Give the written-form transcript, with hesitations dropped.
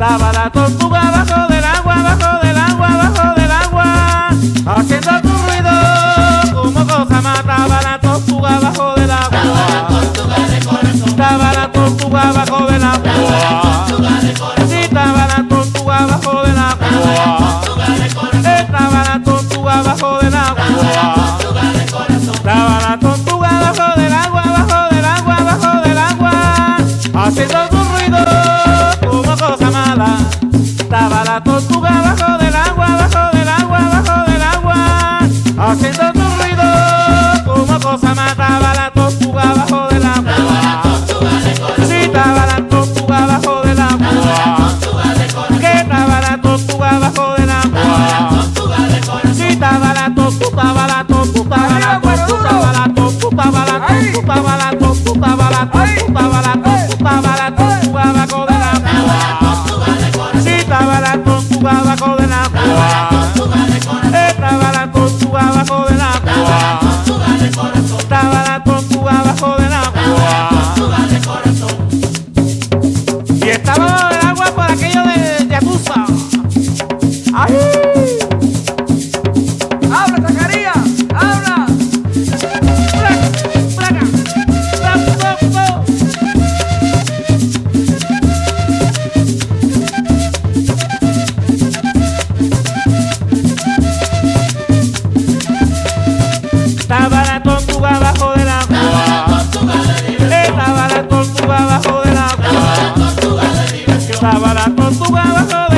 Estaba la tortuga abajo del agua, abajo del agua, abajo del agua, haciendo tu ruido como cosa más. Estaba la tortuga abajo del agua, estaba la tortuga de corazón, estaba la tortuga abajo del agua, estaba la tortuga de corazón, estaba la tortuga abajo del agua, estaba la tortuga abajo del agua, estaba la tortuga abajo del agua, abajo del agua, abajo del agua, haciendo tu Estaba la tortuga abajo del agua, abajo del agua, abajo del agua, haciendo tu ruido como cosa más. Estaba la tortuga abajo del agua, sí, estaba la tortuga abajo del agua, que estaba la tortuga abajo del agua, sí, estaba la tortuga, estaba la tortuga, estaba la tortuga, estaba la tortuga, estaba la tortuga, estaba la tortuga, estaba la tortuga, estaba la tortuga, estaba la tortuga abajo del agua. Estaba la tortuga abajo del agua, estaba la tortuga abajo del agua, estaba la tortuga abajo del agua, y estaba bajo del agua por aquello de Yakuza. ¡Ay! ¡Habla, Zacarías! ¡Habla! Estaba la tortuga abajo del agua, estaba la tortuga abajo del agua, estaba la tortuga abajo del agua.